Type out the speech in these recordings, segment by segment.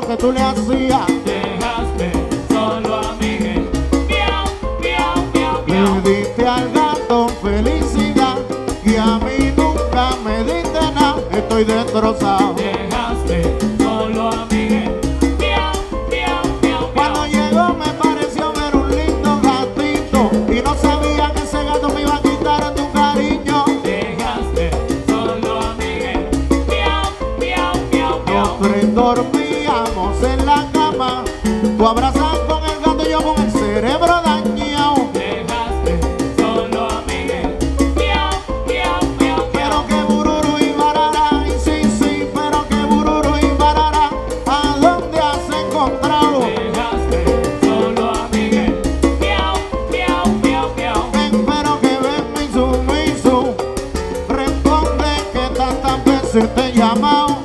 lo que tú le hacías. Dejaste solo a Miguel. Miau, miau, miau, miau. Le diste al gato felicidad y a mí nunca me diste nada. Estoy destrozado. Dejaste solo a Miguel. Miau, miau, miau, miau. Cuando llegó me pareció ver un lindo gatito y no sabía que ese gato me iba a quitar tu cariño. Dejaste solo a Miguel. Miau, miau, miau, miau. Los tres dormíamos en la cama. Tú abrazas con el gato y yo con el cerebro dañado. Dejaste solo a Miguel. Miau, miau, miau, miau. Pero que bururu y barara. Y sí, pero que bururu y barara. ¿A dónde has encontrado? Dejaste solo a Miguel. Miau, miau, miau, miau. Ven, pero que ven mi sumiso. Responde que tantas veces te he llamado.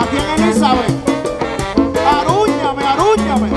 Aquí en Elizabeth, arúñame, arúñame.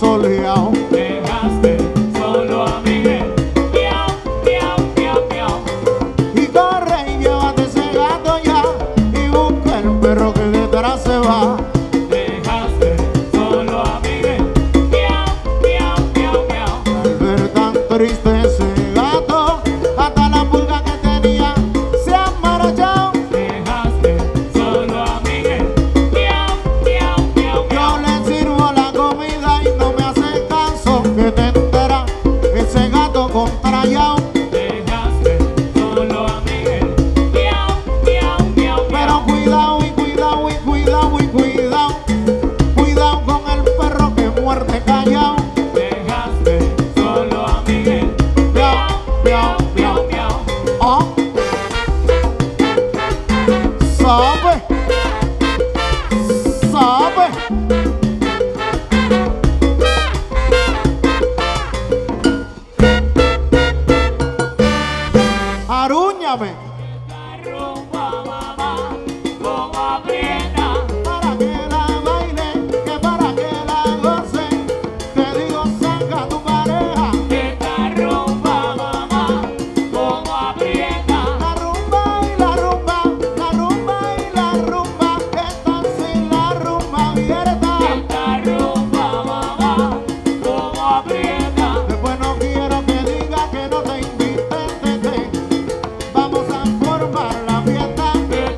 Soleado. Dejaste solo a Miguel. Miau, miau, miau, miau. Y corre y llévate ese gato ya y busca el perro que detrás se va. Dejaste solo a Miguel. Miau, miau, miau, miau. Al ver tan triste ese gato, hasta la pulga que tenía se ha marchado. Dejaste solo a Miguel. Miau, miau, miau, miau. Yo le sirvo la comida y no me hace caso, que te entera ese gato contrayao. Dejaste solo a Miguel. Miau, miau, miau, miau. Pero cuidado y cuidado y cuidado y cuidado. Cuidado con el perro que muerde callao. Dejaste solo a Miguel. Miau, miau, miau, miau. Oh. Sabe, sabe. Arúñame. Esta rumba, mamá, como aprieta. Para que la baile, que para que la goce. Te digo, saca a tu pareja. Esta rumba, mamá, como aprieta. La rumba y la rumba, la rumba y la rumba. Esta sin la rumba abierta. Esta rumba, mamá, como aprieta. Después no quiero que digas que no te invité. Como aprieta, mamá, como aprieta.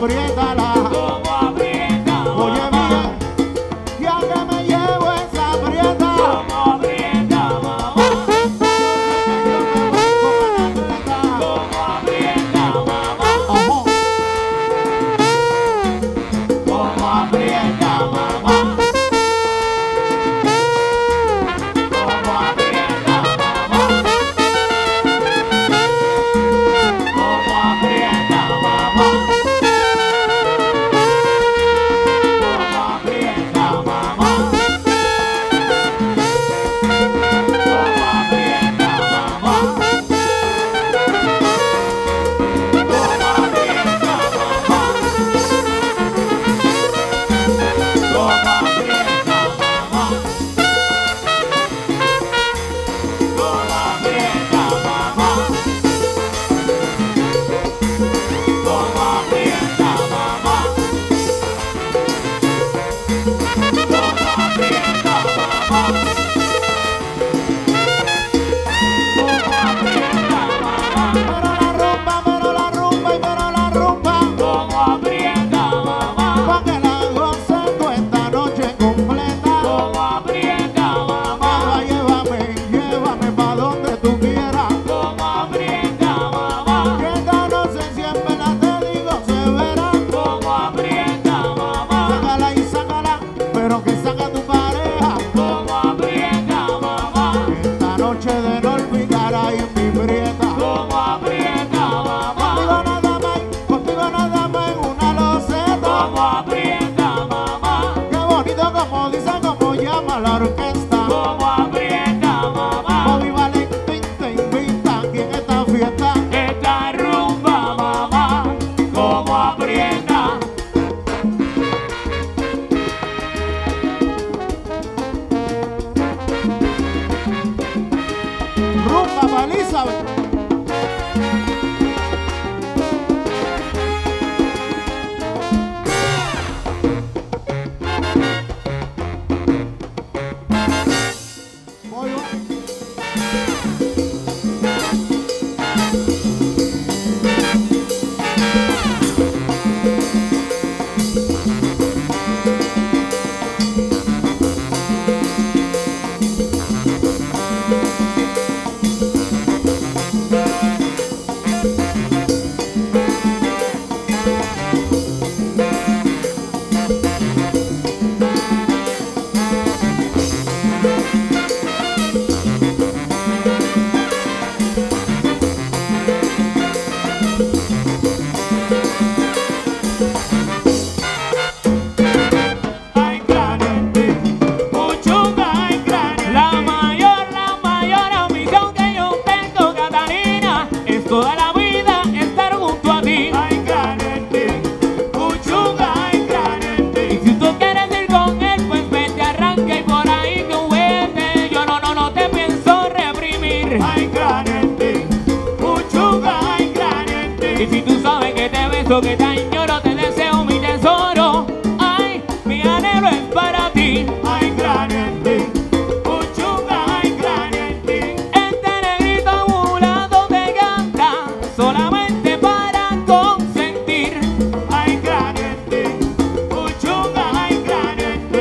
Elizabeth.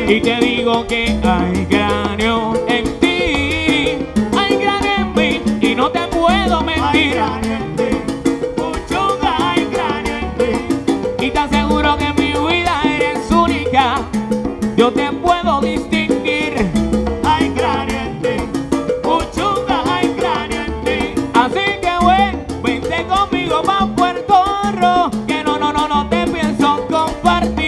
Y te digo que hay cráneo en ti, hay cráneo en mí, y no te puedo mentir. Mucho hay cráneo en ti, y te aseguro que en mi vida eres única, yo te puedo distinguir. Hay cráneo en ti, mucho hay cráneo en ti, así que bueno, vente conmigo pa' Puerto Rico, que no te pienso compartir.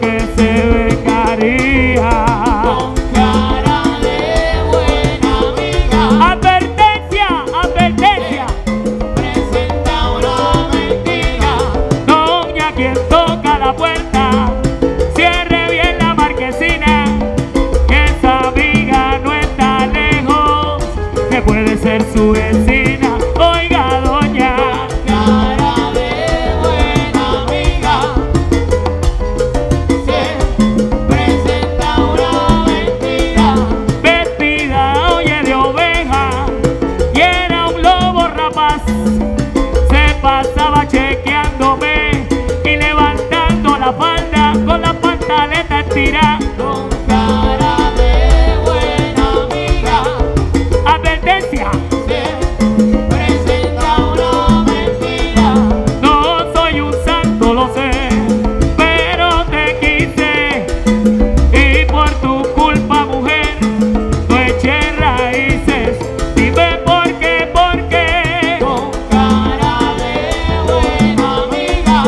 que se vengaría. Con cara de buena amiga. Advertencia, advertencia. Presenta una mentira. Doña, quien toca la puerta, cierre bien la marquesina. Que esa amiga no está lejos, que puede ser su vecina. Con cara de buena amiga. Advertencia. Se presenta una mentira. No soy un santo, lo sé, pero te quise. Y por tu culpa, mujer, no eché raíces. Dime por qué, por qué. Con cara de buena amiga.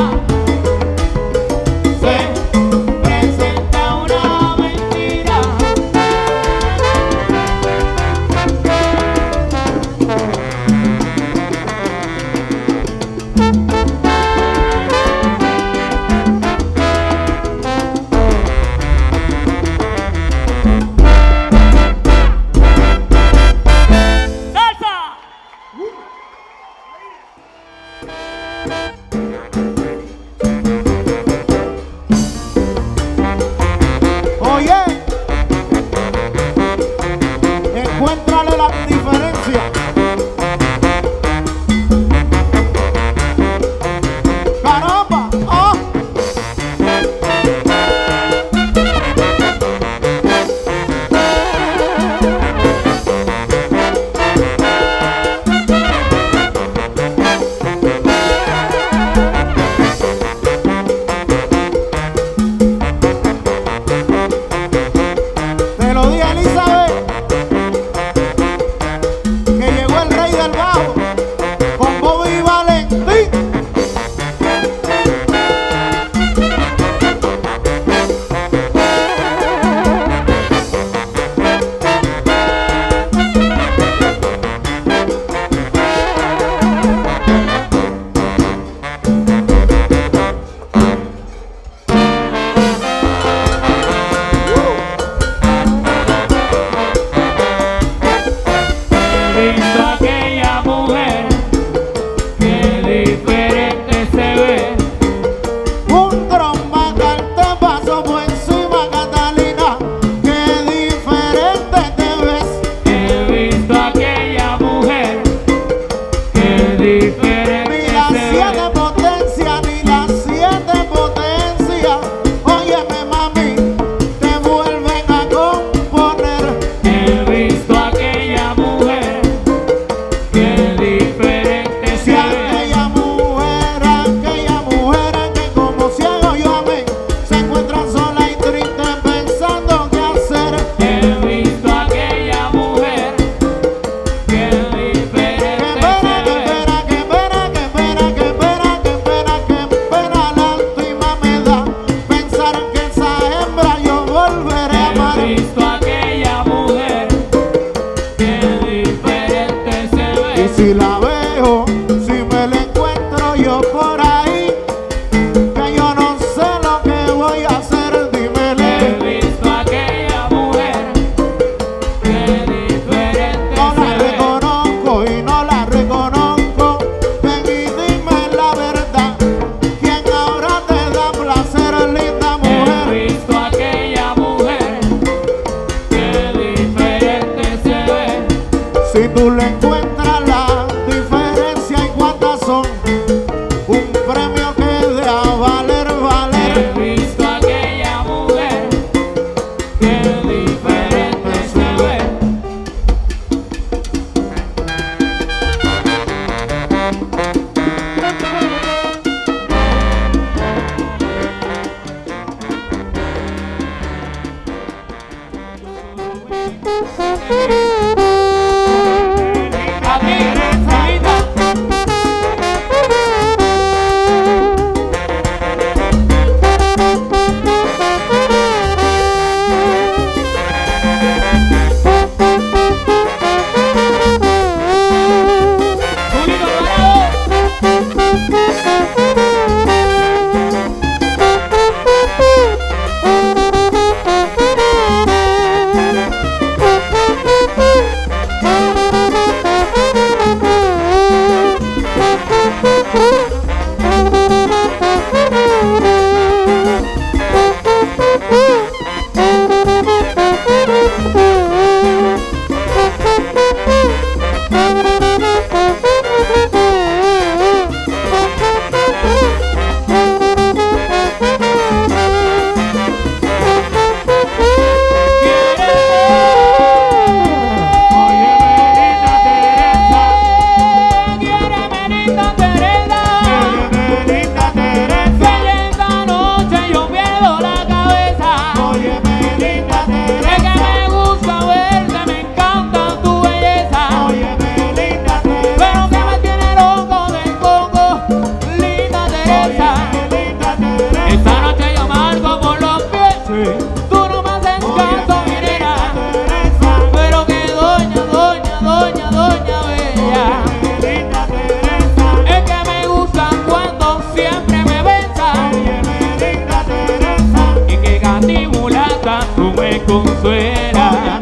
Teresa, tú me consuelas.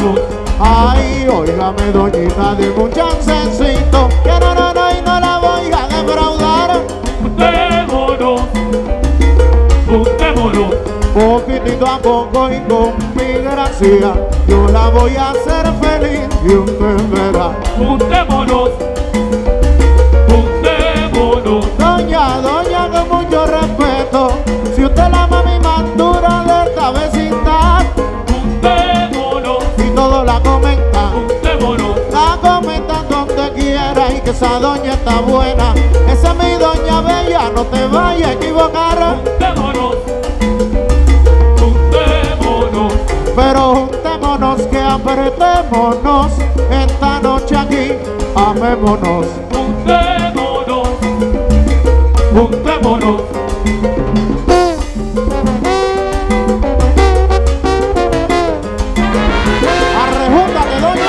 diablo. Ay, óigame, doñita, dime un chancecito, que no, y no la voy a defraudar. Busquémonos, poquitito a poco y con mi gracia, yo la voy a hacer feliz y usted verá. Busquémonos, busquémonos. Doña, con mucho respeto, si usted la mami más dura de esta vecindad. Busquémonos. Y todos la comentan. Busquémonos. La comentan donde quiera y que esa doña está buena. Esa es mi doña bella, no te vayas a equivocar. Busquémonos. Pero juntémonos, que apretémonos, esta noche aquí, amémonos. Juntémonos, juntémonos. ¡Arrejúntate, doña!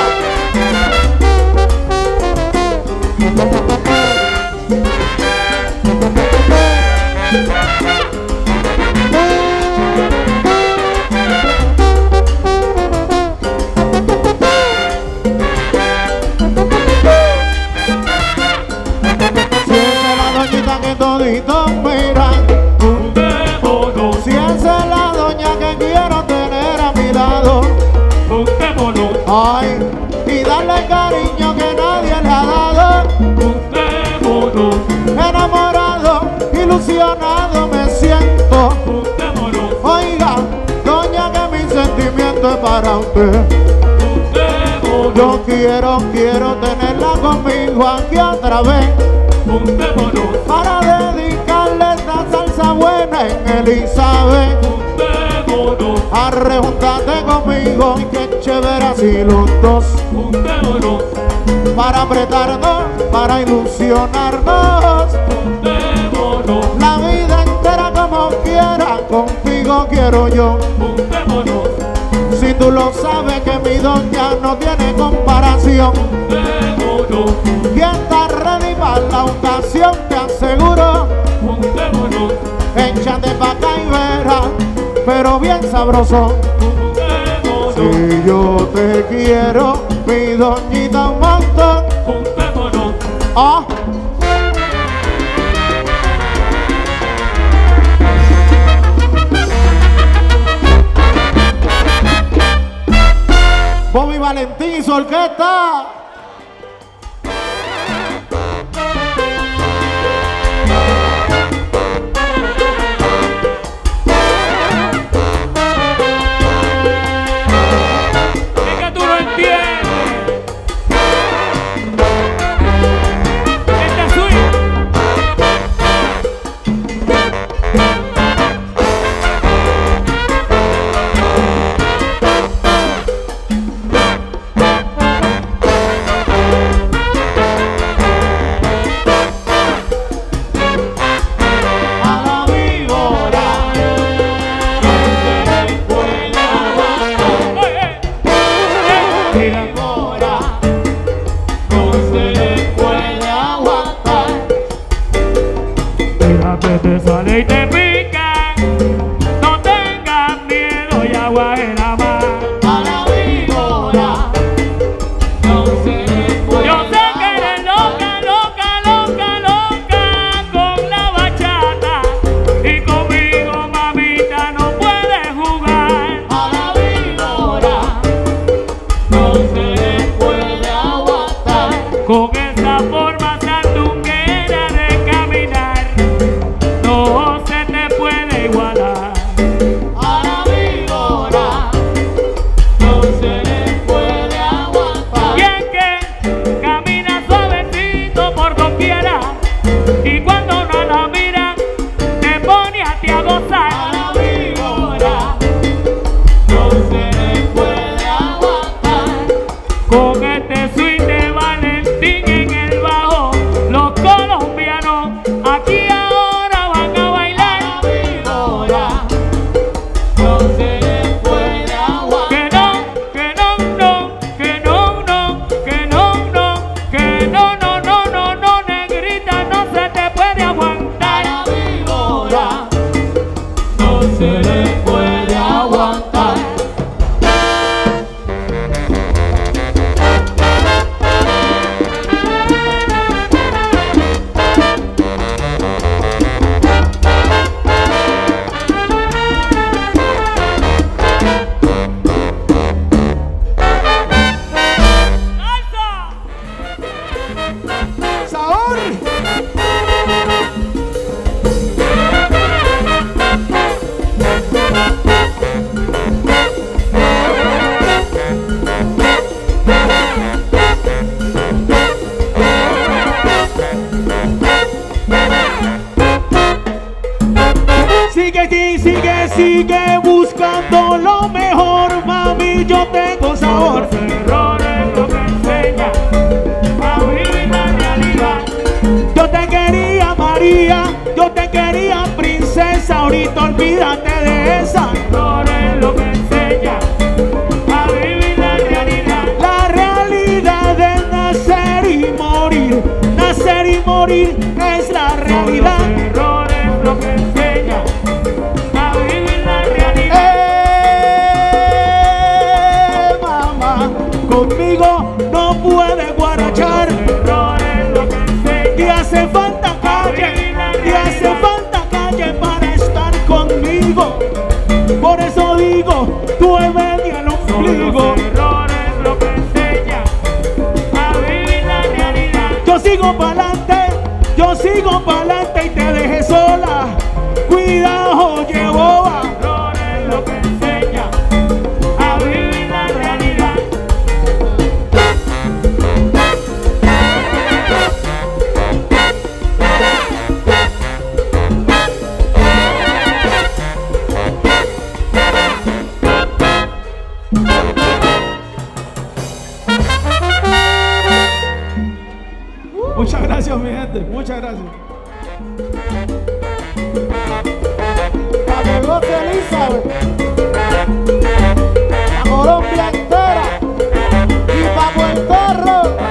Ay, y darle cariño que nadie le ha dado. Juntémonos. Enamorado, ilusionado me siento. Juntémonos. Oiga, doña, que mi sentimiento es para usted. Juntémonos. Yo quiero tenerla conmigo aquí otra vez. Juntémonos. Para dedicarle esta salsa buena en Elizabeth. Juntémonos. Arrejúntate conmigo y que chévere así los dos. Juntémonos. Para apretarnos, para ilusionarnos. Juntémonos. La vida entera como quiera, contigo quiero yo. Juntémonos. Si tú lo sabes que mi doña no tiene comparación. Juntémonos. Y está ready para la ocasión, te aseguro. Juntémonos. Échate pa' acá y verás, pero bien sabroso. Si yo te quiero, mi doñita, un montón. Juntémonos. Oh. Bobby Valentín y su orquesta. Con este swing de Valentín. Sigue buscando lo mejor, mami, yo tengo sabor. Los errores lo que enseña a vivir la realidad. Yo te quería, María, yo te quería, princesa. Ahorita olvídate de esa. Los errores lo que enseña a vivir la realidad. La realidad de nacer y morir. Nacer y morir es la realidad. Los errores lo que enseña. Conmigo no puede guarachar. Te hace falta calle, te hace falta calle para estar conmigo. Por eso digo, tú eres el ombligo. Yo sigo pa'lante, yo sigo pa'lante y te dejé sola. Cuidado, oye boba. Muchas gracias, mi gente, muchas gracias. La mejor de Elizabeth, la Colombia entera y pa' Puerto Rico.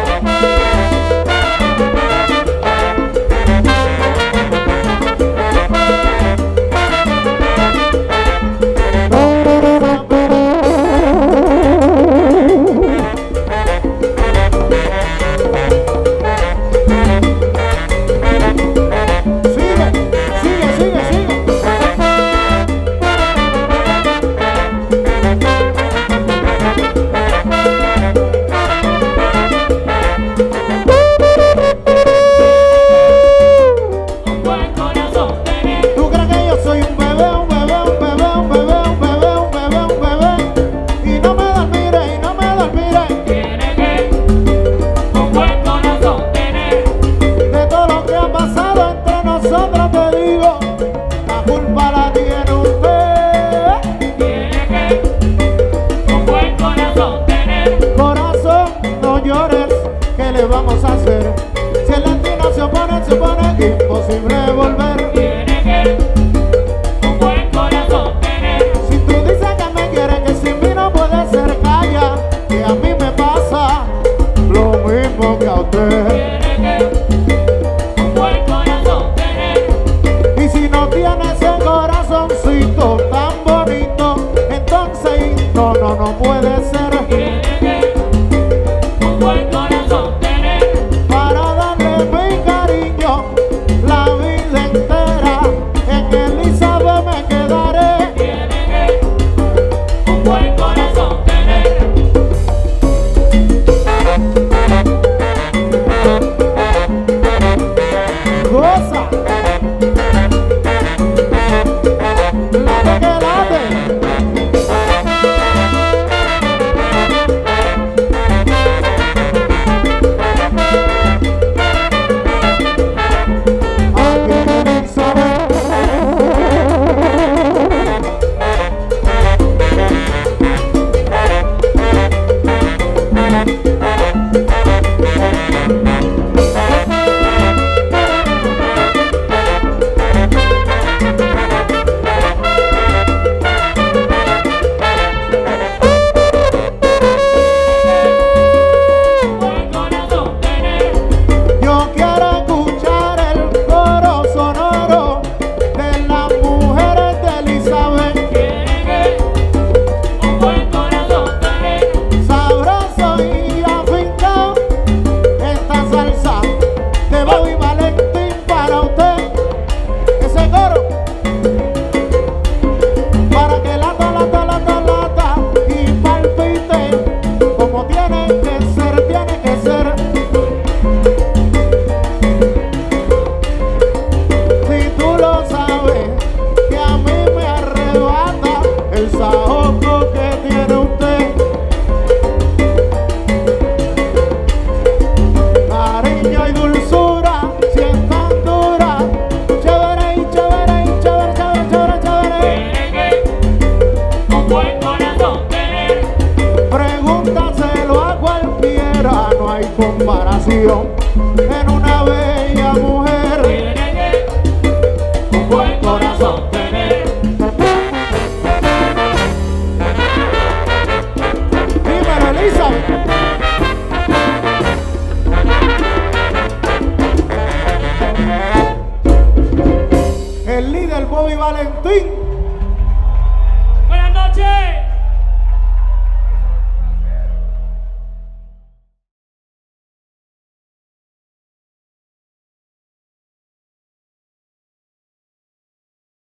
comparación.